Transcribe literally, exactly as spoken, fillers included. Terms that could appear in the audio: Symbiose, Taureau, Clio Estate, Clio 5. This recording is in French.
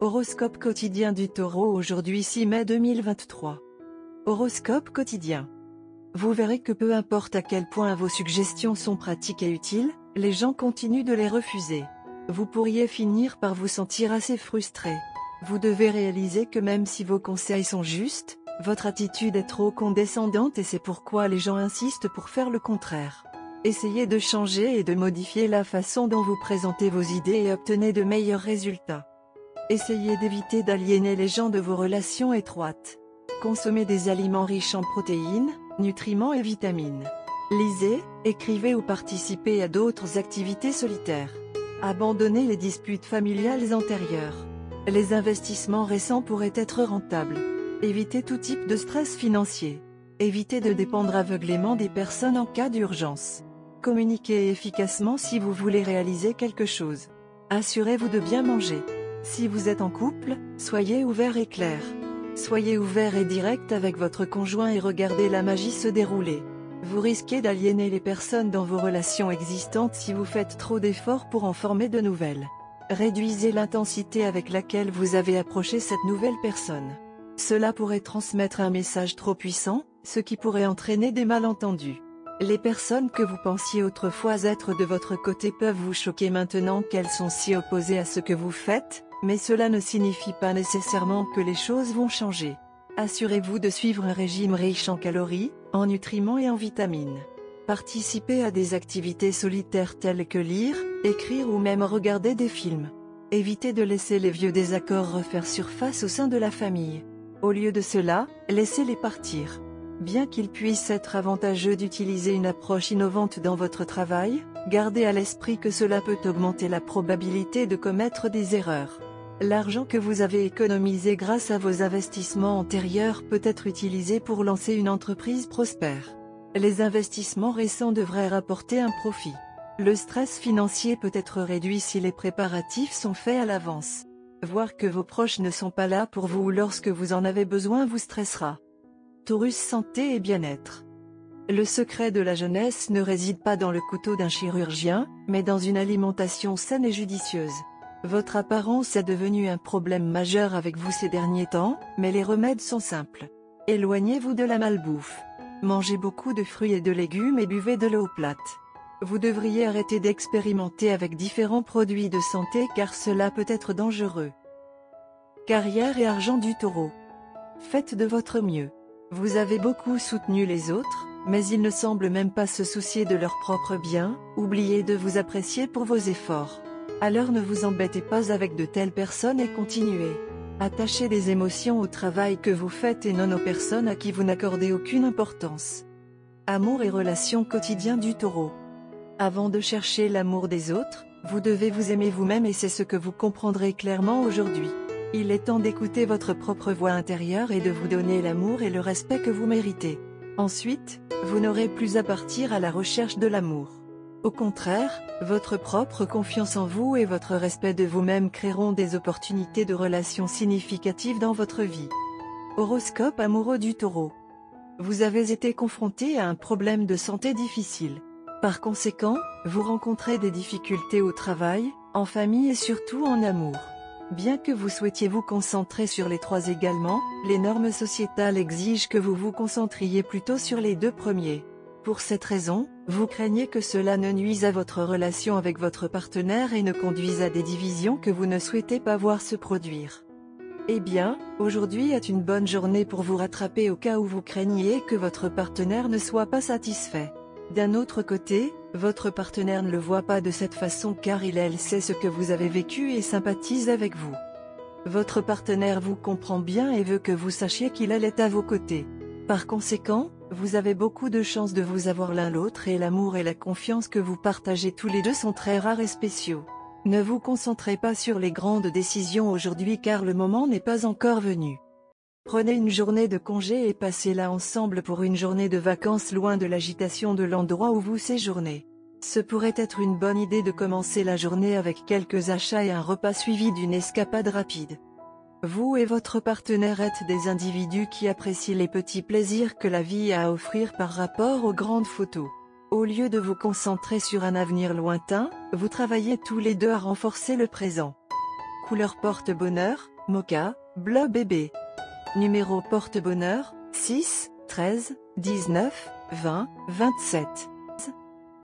Horoscope quotidien du Taureau aujourd'hui six mai deux mille vingt-trois. Horoscope quotidien. Vous verrez que peu importe à quel point vos suggestions sont pratiques et utiles, les gens continuent de les refuser. Vous pourriez finir par vous sentir assez frustré. Vous devez réaliser que même si vos conseils sont justes, votre attitude est trop condescendante et c'est pourquoi les gens insistent pour faire le contraire. Essayez de changer et de modifier la façon dont vous présentez vos idées et obtenez de meilleurs résultats. Essayez d'éviter d'aliéner les gens de vos relations étroites. Consommez des aliments riches en protéines, nutriments et vitamines. Lisez, écrivez ou participez à d'autres activités solitaires. Abandonnez les disputes familiales antérieures. Les investissements récents pourraient être rentables. Évitez tout type de stress financier. Évitez de dépendre aveuglément des personnes en cas d'urgence. Communiquez efficacement si vous voulez réaliser quelque chose. Assurez-vous de bien manger. Si vous êtes en couple, soyez ouvert et clair. Soyez ouvert et direct avec votre conjoint et regardez la magie se dérouler. Vous risquez d'aliéner les personnes dans vos relations existantes si vous faites trop d'efforts pour en former de nouvelles. Réduisez l'intensité avec laquelle vous avez approché cette nouvelle personne. Cela pourrait transmettre un message trop puissant, ce qui pourrait entraîner des malentendus. Les personnes que vous pensiez autrefois être de votre côté peuvent vous choquer maintenant qu'elles sont si opposées à ce que vous faites, mais cela ne signifie pas nécessairement que les choses vont changer. Assurez-vous de suivre un régime riche en calories, en nutriments et en vitamines. Participez à des activités solitaires telles que lire, écrire ou même regarder des films. Évitez de laisser les vieux désaccords refaire surface au sein de la famille. Au lieu de cela, laissez-les partir. Bien qu'il puisse être avantageux d'utiliser une approche innovante dans votre travail, gardez à l'esprit que cela peut augmenter la probabilité de commettre des erreurs. L'argent que vous avez économisé grâce à vos investissements antérieurs peut être utilisé pour lancer une entreprise prospère. Les investissements récents devraient rapporter un profit. Le stress financier peut être réduit si les préparatifs sont faits à l'avance. Voir que vos proches ne sont pas là pour vous lorsque vous en avez besoin vous stressera. Taurus santé et bien-être. Le secret de la jeunesse ne réside pas dans le couteau d'un chirurgien, mais dans une alimentation saine et judicieuse. Votre apparence est devenue un problème majeur avec vous ces derniers temps, mais les remèdes sont simples. Éloignez-vous de la malbouffe. Mangez beaucoup de fruits et de légumes et buvez de l'eau plate. Vous devriez arrêter d'expérimenter avec différents produits de santé car cela peut être dangereux. Carrière et argent du Taureau. Faites de votre mieux. Vous avez beaucoup soutenu les autres, mais ils ne semblent même pas se soucier de leur propre bien, oubliez de vous apprécier pour vos efforts. Alors ne vous embêtez pas avec de telles personnes et continuez. Attachez des émotions au travail que vous faites et non aux personnes à qui vous n'accordez aucune importance. Amour et relations quotidien du Taureau. Avant de chercher l'amour des autres, vous devez vous aimer vous-même et c'est ce que vous comprendrez clairement aujourd'hui. Il est temps d'écouter votre propre voix intérieure et de vous donner l'amour et le respect que vous méritez. Ensuite, vous n'aurez plus à partir à la recherche de l'amour. Au contraire, votre propre confiance en vous et votre respect de vous-même créeront des opportunités de relations significatives dans votre vie. Horoscope amoureux du Taureau. Vous avez été confronté à un problème de santé difficile. Par conséquent, vous rencontrez des difficultés au travail, en famille et surtout en amour. Bien que vous souhaitiez vous concentrer sur les trois également, les normes sociétales exigent que vous vous concentriez plutôt sur les deux premiers. Pour cette raison, vous craignez que cela ne nuise à votre relation avec votre partenaire et ne conduise à des divisions que vous ne souhaitez pas voir se produire. Eh bien, aujourd'hui est une bonne journée pour vous rattraper au cas où vous craigniez que votre partenaire ne soit pas satisfait. D'un autre côté, votre partenaire ne le voit pas de cette façon car il elle sait ce que vous avez vécu et sympathise avec vous. Votre partenaire vous comprend bien et veut que vous sachiez qu'il elle est à vos côtés. Par conséquent, vous avez beaucoup de chance de vous avoir l'un l'autre et l'amour et la confiance que vous partagez tous les deux sont très rares et spéciaux. Ne vous concentrez pas sur les grandes décisions aujourd'hui car le moment n'est pas encore venu. Prenez une journée de congé et passez-la ensemble pour une journée de vacances loin de l'agitation de l'endroit où vous séjournez. Ce pourrait être une bonne idée de commencer la journée avec quelques achats et un repas suivi d'une escapade rapide. Vous et votre partenaire êtes des individus qui apprécient les petits plaisirs que la vie a à offrir par rapport aux grandes photos. Au lieu de vous concentrer sur un avenir lointain, vous travaillez tous les deux à renforcer le présent. couleur porte-bonheur, mocha, bleu bébé. Numéro porte-bonheur, six, treize, dix-neuf, vingt, vingt-sept.